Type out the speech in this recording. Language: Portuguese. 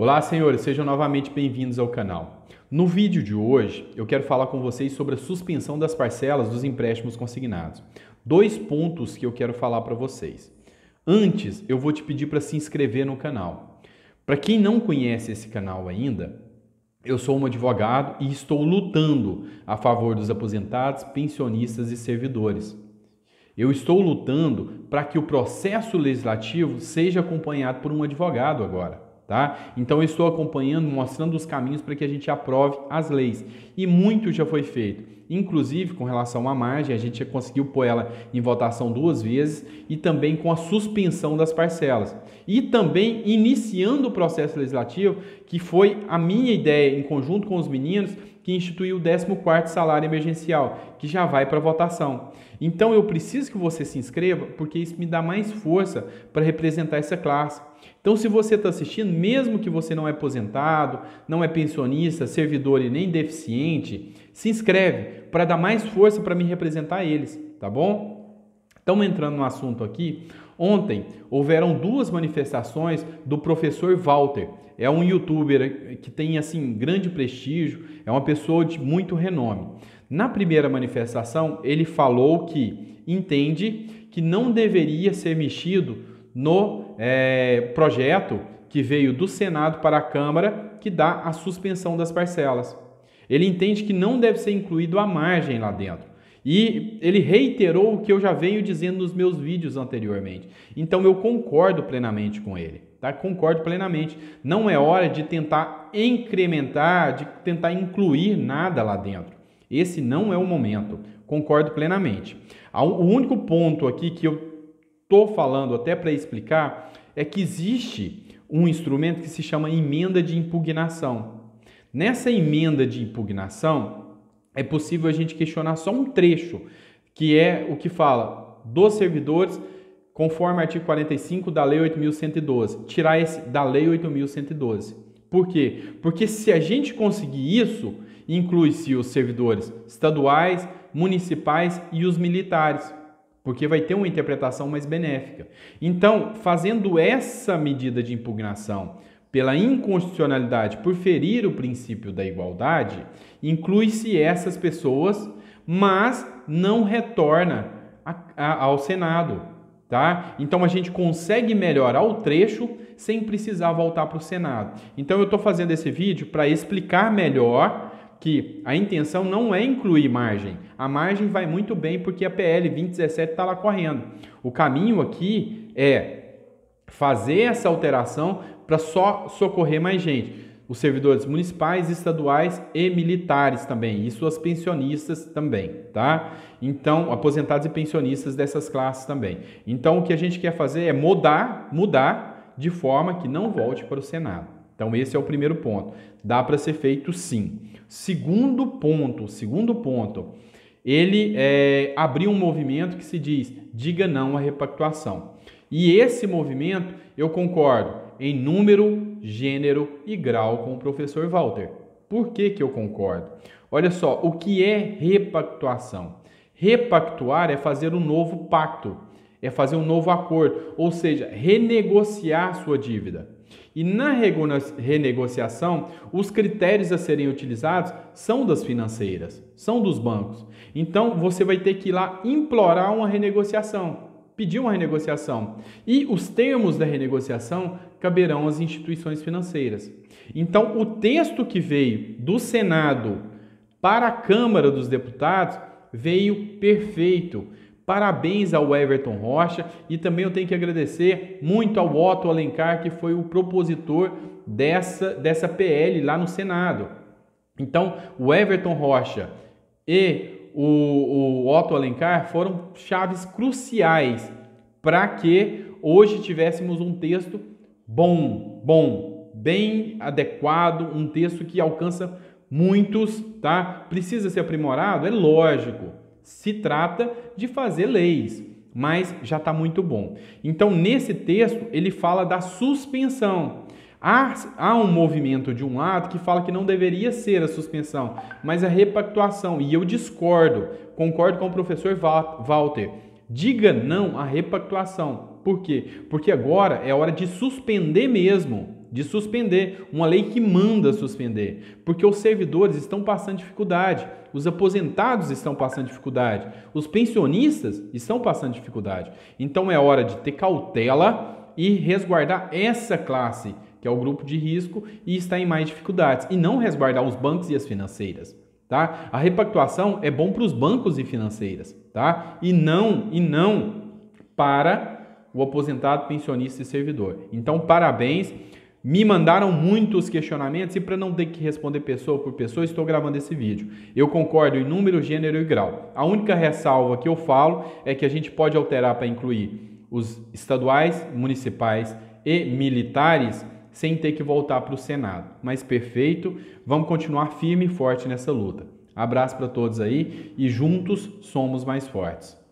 Olá, senhores, sejam novamente bem-vindos ao canal. No vídeo de hoje, eu quero falar com vocês sobre a suspensão das parcelas dos empréstimos consignados. Dois pontos que eu quero falar para vocês. Antes, eu vou te pedir para se inscrever no canal. Para quem não conhece esse canal ainda, eu sou um advogado e estou lutando a favor dos aposentados, pensionistas e servidores. Eu estou lutando para que o processo legislativo seja acompanhado por um advogado agora, tá? Então eu estou acompanhando, mostrando os caminhos para que a gente aprove as leis. E muito já foi feito, inclusive com relação à margem, a gente já conseguiu pôr ela em votação duas vezes e também com a suspensão das parcelas. E também iniciando o processo legislativo, que foi a minha ideia em conjunto com os meninos, que instituiu o 14º salário emergencial, que já vai para votação. Então eu preciso que você se inscreva, porque isso me dá mais força para representar essa classe. Então se você está assistindo, mesmo que você não é aposentado, não é pensionista, servidor e nem deficiente, se inscreve para dar mais força para me representar eles, tá bom? Estamos entrando no assunto aqui. Ontem houveram duas manifestações do professor Walter. É um youtuber que tem assim grande prestígio, é uma pessoa de muito renome. Na primeira manifestação, ele falou que entende que não deveria ser mexido no projeto que veio do Senado para a Câmara, que dá a suspensão das parcelas. Ele entende que não deve ser incluído a margem lá dentro. E ele reiterou o que eu já venho dizendo nos meus vídeos anteriormente. Então eu concordo plenamente com ele, tá? Concordo plenamente. Não é hora de tentar incrementar, de tentar incluir nada lá dentro. Esse não é o momento. Concordo plenamente. O único ponto aqui que eu estou falando até para explicar é que existe um instrumento que se chama emenda de impugnação. Nessa emenda de impugnação, é possível a gente questionar só um trecho, que é o que fala dos servidores, conforme artigo 45 da Lei 8.112. Tirar esse da Lei 8.112. Por quê? Porque se a gente conseguir isso, inclui-se os servidores estaduais, municipais e os militares, porque vai ter uma interpretação mais benéfica. Então, fazendo essa medida de impugnação pela inconstitucionalidade, por ferir o princípio da igualdade, inclui-se essas pessoas, mas não retorna ao Senado, tá? Então a gente consegue melhorar o trecho sem precisar voltar para o Senado. Então eu estou fazendo esse vídeo para explicar melhor que a intenção não é incluir margem. A margem vai muito bem porque a PL 2017 está lá correndo. O caminho aqui é fazer essa alteração para só socorrer mais gente, os servidores municipais, estaduais e militares também, e suas pensionistas também, tá? Então, aposentados e pensionistas dessas classes também. Então, o que a gente quer fazer é mudar de forma que não volte para o Senado. Então, esse é o primeiro ponto. Dá para ser feito sim. Segundo ponto, ele abriu um movimento que se diz, diga não à repactuação. E esse movimento, eu concordo em número, gênero e grau com o professor Walter. Por que que eu concordo? Olha só, o que é repactuação? Repactuar é fazer um novo pacto, é fazer um novo acordo, ou seja, renegociar sua dívida. E na renegociação, os critérios a serem utilizados são das financeiras, são dos bancos. Então, você vai ter que ir lá implorar uma renegociação, pedir uma renegociação, e os termos da renegociação caberão às instituições financeiras. Então, o texto que veio do Senado para a Câmara dos Deputados veio perfeito. Parabéns ao Everton Rocha, e também eu tenho que agradecer muito ao Otto Alencar, que foi o propositor dessa PL lá no Senado. Então, o Everton Rocha e o Otto Alencar foram chaves cruciais para que hoje tivéssemos um texto bom, bem adequado, um texto que alcança muitos, tá? Precisa ser aprimorado? É lógico, se trata de fazer leis, mas já está muito bom. Então, nesse texto, ele fala da suspensão. Há um movimento de um lado que fala que não deveria ser a suspensão, mas a repactuação, e eu discordo, concordo com o professor Walter. Diga não à repactuação. Por quê? Porque agora é hora de suspender mesmo, de suspender, uma lei que manda suspender, porque os servidores estão passando dificuldade, os aposentados estão passando dificuldade, os pensionistas estão passando dificuldade. Então é hora de ter cautela e resguardar essa classe, que é o grupo de risco e está em mais dificuldades, e não resguardar os bancos e as financeiras, tá? A repactuação é bom para os bancos e financeiras, tá? E não para o aposentado, pensionista e servidor. Então, parabéns. Me mandaram muitos questionamentos e para não ter que responder pessoa por pessoa, estou gravando esse vídeo. Eu concordo em número, gênero e grau. A única ressalva que eu falo é que a gente pode alterar para incluir os estaduais, municipais e militares sem ter que voltar para o Senado. Mas perfeito, vamos continuar firme e forte nessa luta. Abraço para todos aí e juntos somos mais fortes.